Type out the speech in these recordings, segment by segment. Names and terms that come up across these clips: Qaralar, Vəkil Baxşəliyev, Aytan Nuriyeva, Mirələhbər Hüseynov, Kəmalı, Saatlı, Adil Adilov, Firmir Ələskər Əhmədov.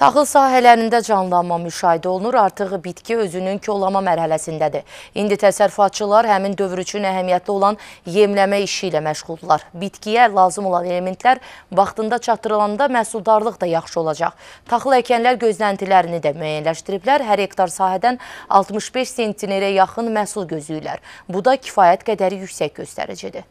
Taxıl sahələrində canlanma müşahidə olunur, artıq bitki özünün kollama mərhələsindədir. İndi təsərrüfatçılar həmin dövr üçün əhəmiyyətli olan yemləmə işi ilə məşğuldurlar. Bitkiyə lazım olan elementlər vaxtında çatdırılanda məhsuldarlıq da yaxşı olacaq. Taxıl əkənlər gözləntilərini də müəyyənləşdiriblər, hər hektar sahədən 65 sentinerə yaxın məhsul gözləyirlər. Bu da kifayət qədəri yüksək göstəricidir.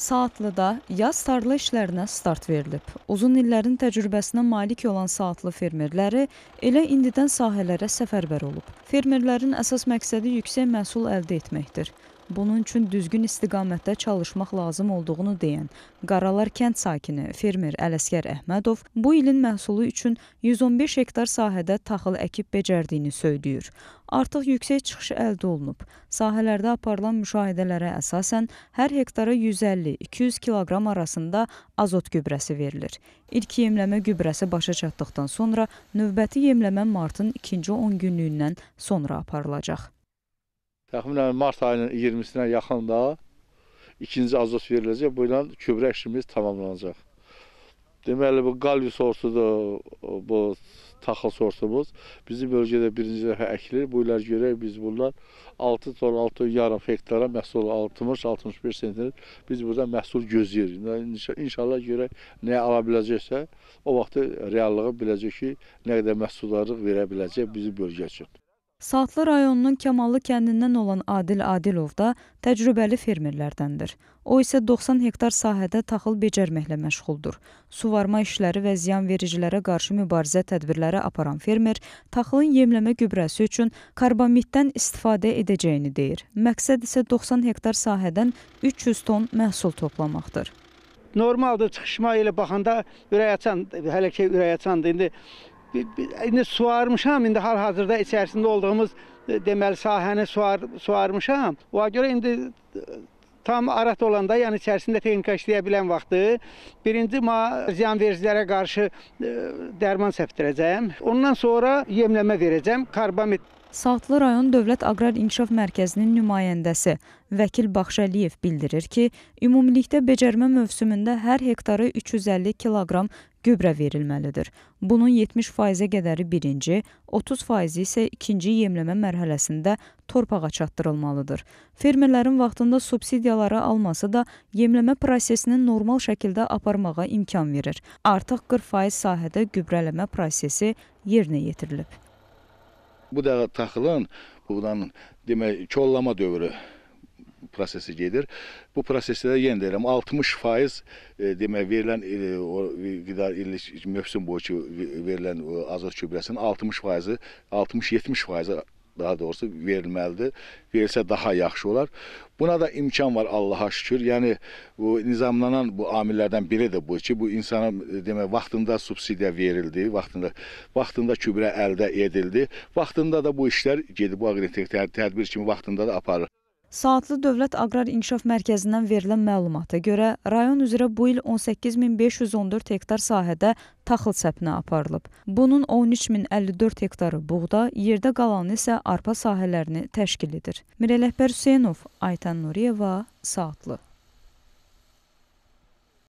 Saatlıda yaz tarla işlərinə start verilib. Uzun illərin təcrübəsinə malik olan Saatlı fermerləri elə indidən sahələrə səfərbər olub. Fermerlərin əsas məqsədi yüksək məhsul əldə etməkdir. Bunun üçün düzgün istiqamətdə çalışmaq lazım olduğunu deyən Qaralar kənd sakini Firmir Ələskər Əhmədov bu ilin məhsulu üçün 115 hektar sahədə taxıl əkib becərdiyini söyləyir. Artıq yüksək çıxış əldə olunub. Sahələrdə aparılan müşahidələrə əsasən hər hektara 150-200 kiloqram arasında azot gübrəsi verilir. İlk yemləmə gübrəsi başa çatdıqdan sonra növbəti yemləmə martın 2-ci 10 günlüyündən sonra aparılacaq. Təxminən mart ayının 20-sinə yaxında ikinci azot veriləcək, bu ilə gübrə işimiz tamamlanacaq. Deməli, bu qalvi sortudur, bu taxıl sortumuz. Bizi bölgədə birinci dəfə əkilir, bu ilə görək biz bunlar 6 ton, 6,5 hektara məhsul 60-65 sentner biz burada məhsul gözləyirik. İnşallah görək nəyə ala biləcəksə, o vaxtı reallığı biləcək ki, nə qədər məhsuldarlıq verə biləcək bizi bölgə üçün. Saatlı rayonunun Kəmalı kəndindən olan Adil Adilov da təcrübəli fermerlərdəndir. O isə 90 hektar sahədə taxıl becərməklə məşğuldur. Suvarma işləri və ziyan vericilərə qarşı mübarizə tədbirləri aparan fermer taxılın yemləmə gübrəsi üçün karbamiddən istifadə edəcəyini deyir. Məqsəd isə 90 hektar sahədən 300 ton məhsul toplamaqdır. Normaldır, çıxışma ilə baxanda ürəyəçan, hələ ki ürəyəçandır indi. İndi suarmışam, indi hal-hazırda içərisində olduğumuz deməli sahəni suarmışam. Ona görə indi tam arat olanda, yəni içərisində texnika işləyə bilən vaxtı, birinci ziyan vericilərə qarşı dərman səpdirəcəm. Ondan sonra yemləmə verəcəm, karbamid. Saatlı rayon Dövlət Aqrar İnkişaf Mərkəzinin nümayəndəsi Vəkil Baxşəliyev bildirir ki, ümumilikdə becərmə mövsümündə hər hektara 350 kiloqram gübrə verilməlidir. Bunun 70% qədəri birinci, 30% isə ikinci yemləmə mərhələsində torpağa çatdırılmalıdır. Fermerlərin vaxtında subsidiyaları alması da yemləmə prosesini normal şəkildə aparmağa imkan verir. Artıq 40% sahədə gübrələmə prosesi yerinə yetirilib. Bu da taxılın, buradan demək, kollama dövrü prosesi gedir. Bu prosesdə yenə deyirəm 60% demək verilən illik mövsüm boyu verilən azot gübrəsinin 60%-i, 60-70%-i daha doğrusu verilməlidir. Verilsə daha yaxşı olar. Buna da imkan var Allaha şükür. Yəni bu nizamlanan bu amillərdən biridir bu ki, bu insana demək vaxtında subsidiya verildi, vaxtında gübrə əldə edildi. Vaxtında da bu işlər gedib bu aqrotexnik tədbir kimi vaxtında da aparılır. Saatlı Dövlət Aqrar İnkişaf Mərkəzindən verilən məlumata görə, rayon üzrə bu il 18.514 hektar sahədə taxıl səpinə aparılıb. Bunun 13.054 hektarı buğda, yerdə qalanı isə arpa sahələrini təşkil edir. Mirələhbər Hüseynov, Aytan Nuriyeva, Saatlı.